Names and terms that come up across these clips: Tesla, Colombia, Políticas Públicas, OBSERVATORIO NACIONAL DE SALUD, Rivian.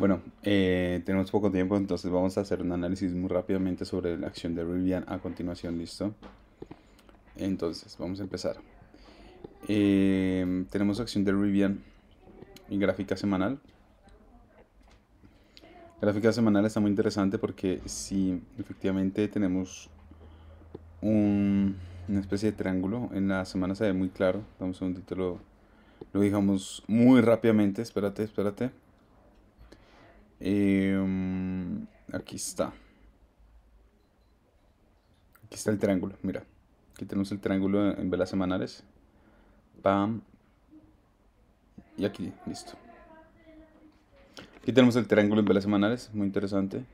Bueno, tenemos poco tiempo, entonces vamos a hacer un análisis muy rápidamente sobre la acción de Rivian a continuación, ¿listo? Entonces, vamos a empezar. Tenemos acción de Rivian en gráfica semanal. La gráfica semanal está muy interesante porque si efectivamente tenemos una especie de triángulo, en la semana se ve muy claro. Damos un título, lo dejamos muy rápidamente, espérate. Aquí está. Aquí está el triángulo, mira. Aquí tenemos el triángulo en velas semanales. Pam. Y aquí, listo. Aquí tenemos el triángulo en velas semanales, muy interesante.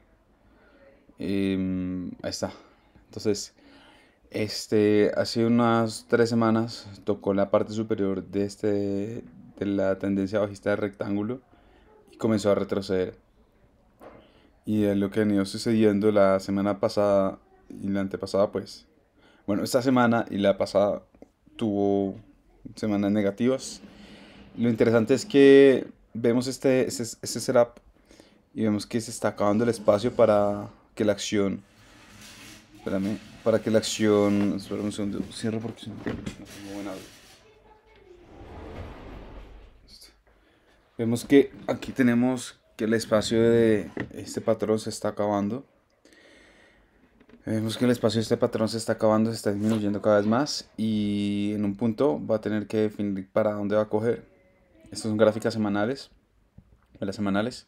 Ahí está. Entonces, hace unas 3 semanas tocó la parte superior de la tendencia bajista del rectángulo y comenzó a retroceder. Y es lo que ha venido sucediendo la semana pasada y la antepasada, pues. Bueno, esta semana y la pasada tuvo semanas negativas. Lo interesante es que vemos este setup y vemos que se está acabando el espacio para que la acción... Espérame, para que la acción... Espérame un segundo, cierro porque no tengo buen audio. Vemos que aquí tenemos... que el espacio de este patrón se está acabando. Vemos que el espacio de este patrón se está acabando, se está disminuyendo cada vez más y en un punto va a tener que definir para dónde va a coger. Estas son gráficas semanales, velas semanales.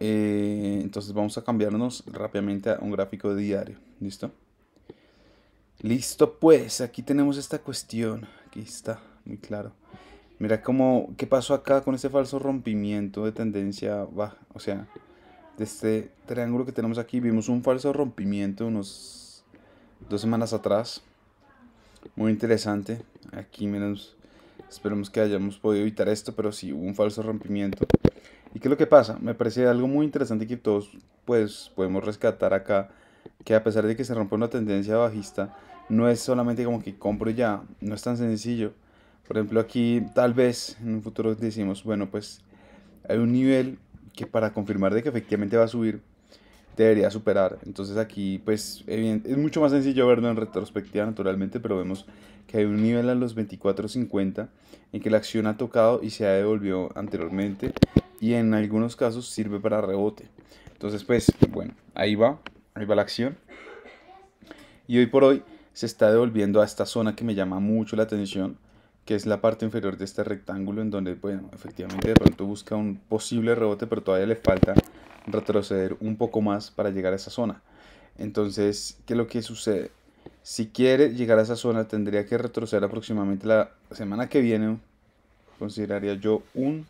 Entonces vamos a cambiarnos rápidamente a un gráfico diario, ¿listo? Listo, pues aquí tenemos esta cuestión, aquí está, muy claro. Mira cómo, qué pasó acá con este falso rompimiento de tendencia baja. O sea, de este triángulo que tenemos aquí, vimos un falso rompimiento unos 2 semanas atrás. Muy interesante. Aquí, menos, esperemos que hayamos podido evitar esto, pero sí, hubo un falso rompimiento. ¿Y qué es lo que pasa? Me parece algo muy interesante que todos pues podemos rescatar acá. Que a pesar de que se rompe una tendencia bajista, no es solamente como que compro ya, no es tan sencillo. Por ejemplo, aquí tal vez en un futuro decimos, bueno, pues hay un nivel que para confirmar de que efectivamente va a subir, debería superar. Entonces aquí, pues, es mucho más sencillo verlo en retrospectiva naturalmente, pero vemos que hay un nivel a los 24.50 en que la acción ha tocado y se ha devolvido anteriormente y en algunos casos sirve para rebote. Entonces, pues, bueno, ahí va la acción. Y hoy por hoy se está devolviendo a esta zona que me llama mucho la atención, que es la parte inferior de este rectángulo en donde, bueno, efectivamente de pronto busca un posible rebote, pero todavía le falta retroceder un poco más para llegar a esa zona. Entonces, ¿qué es lo que sucede? Si quiere llegar a esa zona, tendría que retroceder aproximadamente la semana que viene, consideraría yo un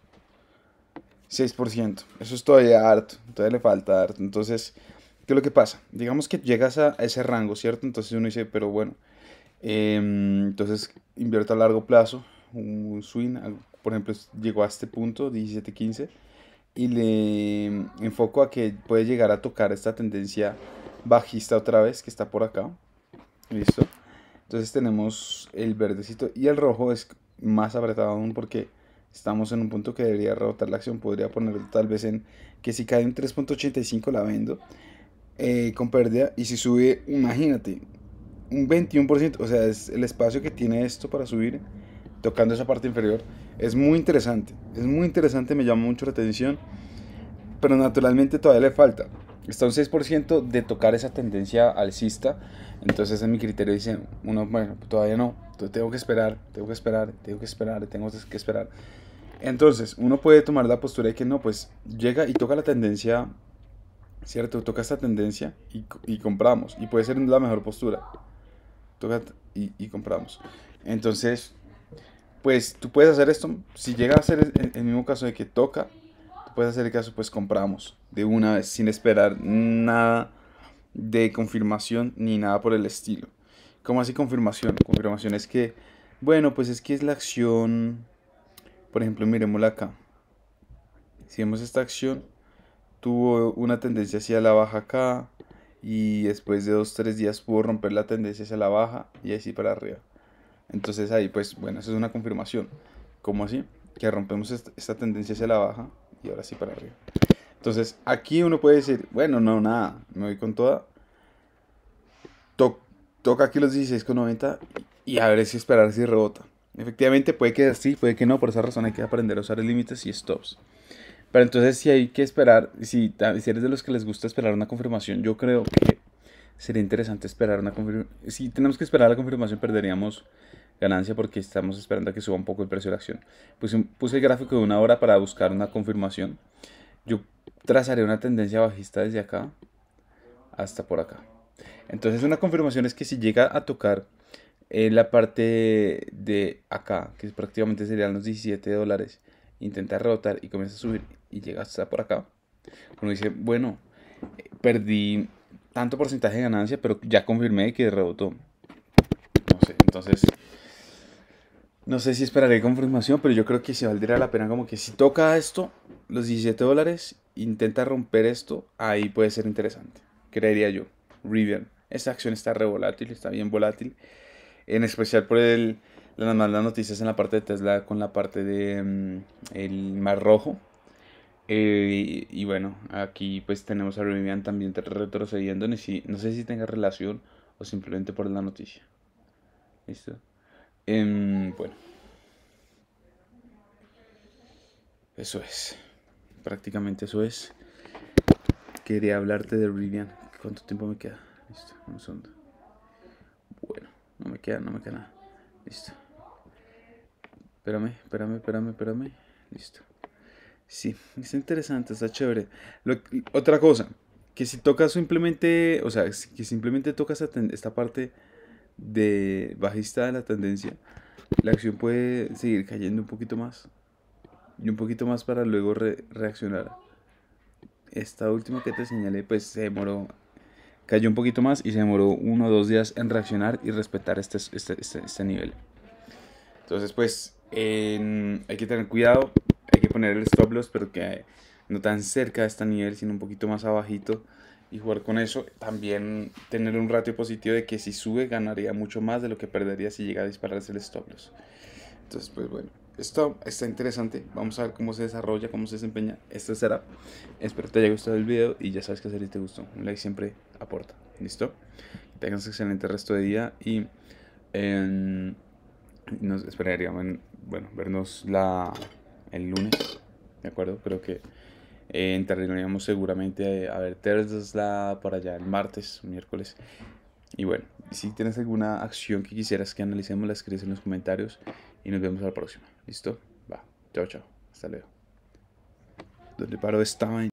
6%. Eso es todavía harto, todavía le falta harto. Entonces, ¿qué es lo que pasa? Digamos que llegas a ese rango, ¿cierto? Entonces uno dice, pero bueno, entonces invierto a largo plazo, un swing, por ejemplo, llegó a este punto 17.15 y le enfoco a que puede llegar a tocar esta tendencia bajista otra vez que está por acá, listo. Entonces tenemos el verdecito y el rojo es más apretado aún porque estamos en un punto que debería rebotar la acción. Podría ponerlo tal vez en que si cae un 3.85 la vendo con pérdida, y si sube, imagínate, un 21%, o sea, es el espacio que tiene esto para subir, tocando esa parte inferior. Es muy interesante, me llama mucho la atención, pero naturalmente todavía le falta. Está un 6% de tocar esa tendencia alcista, entonces en mi criterio dice uno, bueno, todavía no, tengo que esperar. Entonces, uno puede tomar la postura de que no, pues llega y toca la tendencia, ¿cierto? Toca esta tendencia y compramos, y puede ser la mejor postura. Toca y compramos. Entonces, pues tú puedes hacer esto. Si llega a ser el mismo caso de que toca, tú puedes hacer el caso, pues compramos de una vez sin esperar nada de confirmación ni nada por el estilo. ¿Cómo así confirmación? Confirmación es que, bueno, pues es que es la acción. Por ejemplo, miremosla acá. Si vemos esta acción, tuvo una tendencia hacia la baja acá, y después de 2 o 3 días pudo romper la tendencia hacia la baja y así para arriba. Entonces ahí, pues bueno, eso es una confirmación. ¿Cómo así? Que rompemos esta tendencia hacia la baja y ahora sí para arriba. Entonces, aquí uno puede decir, bueno, no, nada, me voy con toda. Toca aquí los 16,90 y a ver si esperar si rebota. Efectivamente, puede que sí, puede que no, por esa razón hay que aprender a usar límites y stops. Pero entonces si hay que esperar, si eres de los que les gusta esperar una confirmación, yo creo que sería interesante esperar una confirmación. Si tenemos que esperar la confirmación, perderíamos ganancia porque estamos esperando a que suba un poco el precio de la acción. Puse el gráfico de una hora para buscar una confirmación. Yo trazaré una tendencia bajista desde acá hasta por acá. Entonces una confirmación es que si llega a tocar la parte de acá, que prácticamente serían los 17 dólares, intenta rebotar y comienza a subir y llega hasta por acá, uno dice, bueno, perdí tanto porcentaje de ganancia, pero ya confirmé que rebotó. No sé, entonces no sé si esperaré confirmación, pero yo creo que sí valdría la pena, como que si toca esto, los 17 dólares, intenta romper esto, ahí puede ser interesante, creería yo. Rivian, esta acción está re volátil, está bien volátil, en especial por las malas noticias en la parte de Tesla con la parte de el mar rojo. Y bueno, aquí pues tenemos a Rivian también retrocediendo, no sé si tenga relación o simplemente por la noticia. ¿Listo? Bueno, eso es, prácticamente eso es. Quería hablarte de Rivian. ¿Cuánto tiempo me queda? Listo, un segundo. Bueno, no me queda nada. Listo. Espérame. Listo. Sí, es interesante, está chévere. Otra cosa, que si tocas simplemente, o sea, que simplemente tocas esta parte de bajista de la tendencia, la acción puede seguir cayendo un poquito más. Y un poquito más para luego reaccionar. Esta última que te señalé, pues se demoró. Cayó un poquito más y se demoró 1 o 2 días en reaccionar y respetar este nivel. Entonces pues hay que tener cuidado, hay que poner el stop loss, pero que no tan cerca de este nivel, sino un poquito más abajito, y jugar con eso. También tener un ratio positivo de que si sube ganaría mucho más de lo que perdería si llega a dispararse el stop loss. Entonces pues bueno, esto está interesante, vamos a ver cómo se desarrolla, cómo se desempeña este setup. Espero te haya gustado el video y ya sabes qué hacer si te gustó. Un like siempre aporta, ¿listo? Que tengas un excelente resto de día y nos esperaríamos, bueno, vernos el lunes, ¿de acuerdo? Creo que entraríamos seguramente a ver Tesla para allá el martes, miércoles. Y bueno, si tienes alguna acción que quisieras que analicemos, la escribes en los comentarios y nos vemos a la próxima. ¿Listo? Va. Chao, chao. Hasta luego. ¿Dónde paro esta vaina?